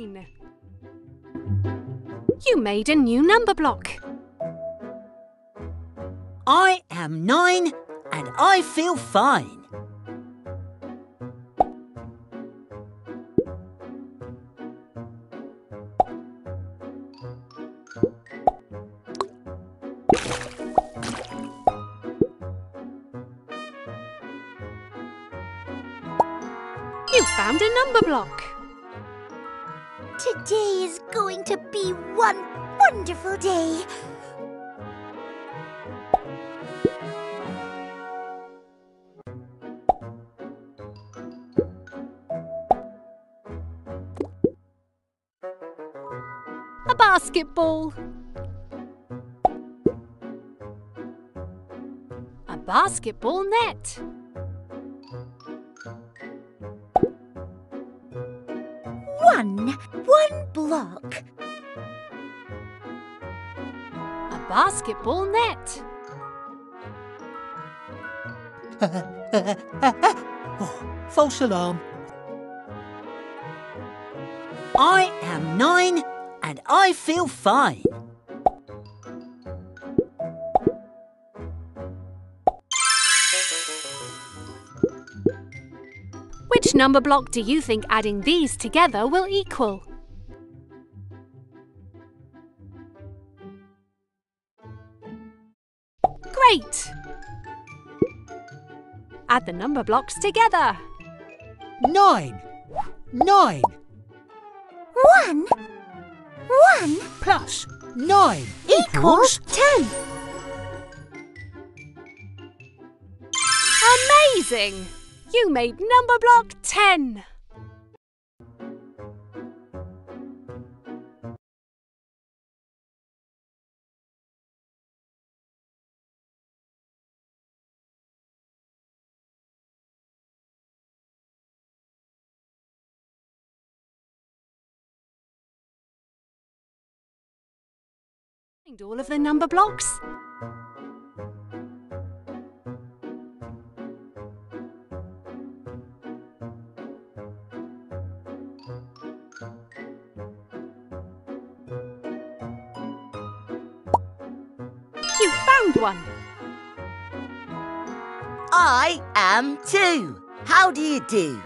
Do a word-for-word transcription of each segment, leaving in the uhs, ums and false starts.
green. You made a new number block. I am nine and I feel fine. You found a number block. Today is going to be one wonderful day. A basketball. A basketball net. One, one block. A basketball net. Oh, false alarm. I am nine and I feel fine. Which number block do you think adding these together will equal? Great! Add the number blocks together. Nine. Nine. One. One. Plus nine equals ten. Amazing! You made number block ten. Find all of the number blocks. You found one. I am two. How do you do?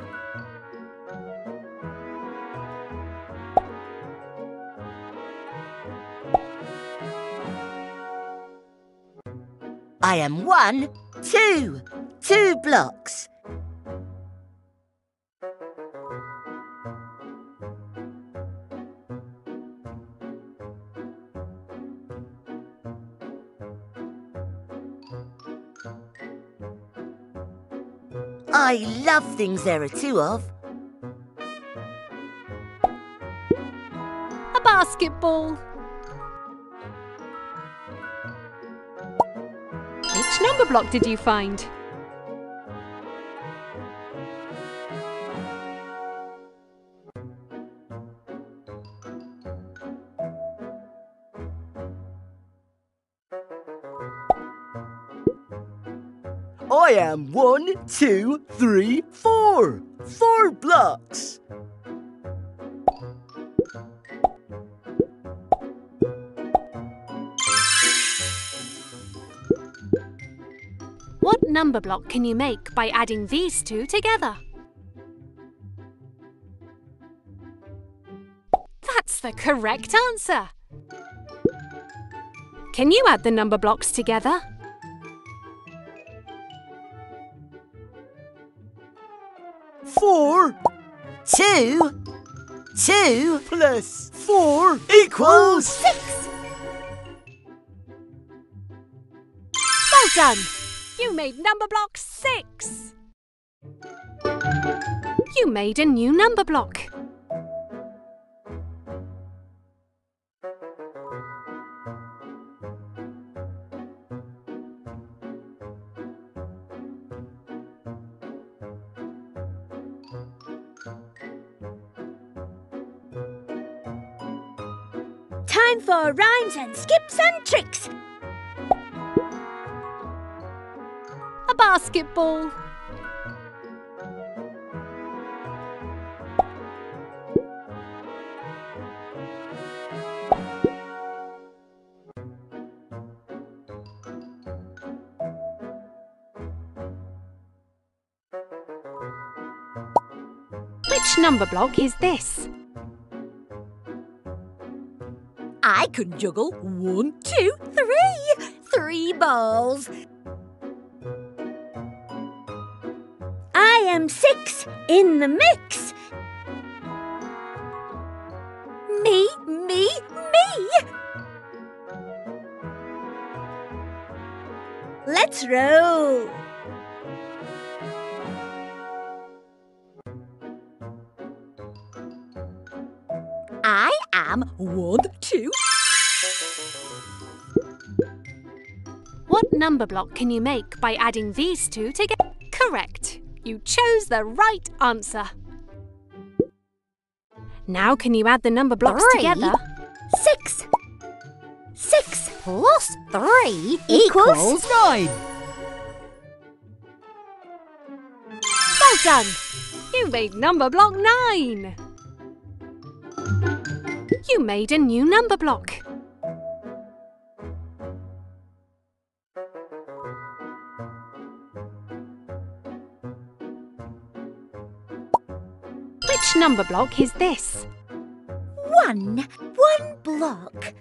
I am one, two, two blocks. I love things there are two of. A basketball. Which number block did you find? I am one, two, three, four. Four blocks. What number block can you make by adding these two together? That's the correct answer. Can you add the number blocks together? Four, two, two plus four equals six. Well done! You made number block six. You made a new number block. Time for rhymes and skips and tricks. A basketball. A Which number block is this? I can juggle one, two, three! Three balls! I am six in the mix! Me, me, me! Let's roll! I am one, two. What number block can you make by adding these two together? Correct! You chose the right answer. Now can you add the number blocks three, together? Six. Six plus three equals nine. Well done! You made number block nine. You made a new number block. Which number block is this? One. One block.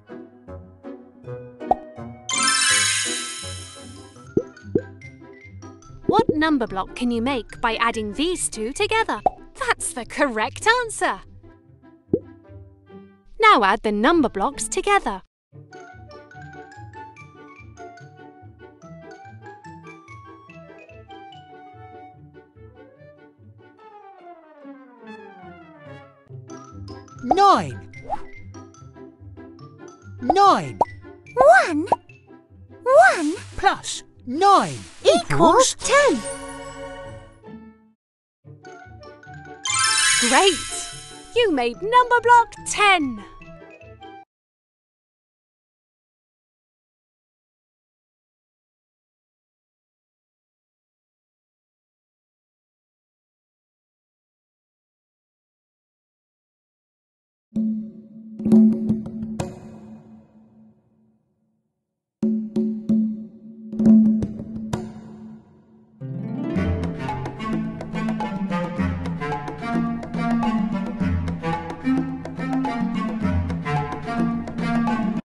What number block can you make by adding these two together? That's the correct answer. Now add the number blocks together. Nine. Nine. One. One. Plus nine equals ten. Great! You made number block ten. Thank you.